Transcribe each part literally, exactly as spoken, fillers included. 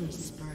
Killing spree.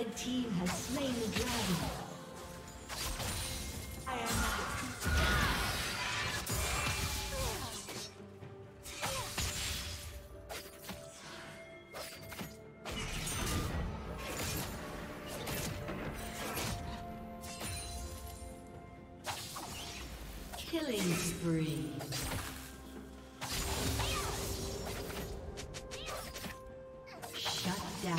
Red team has slain the dragon. Killing spree. Shut down.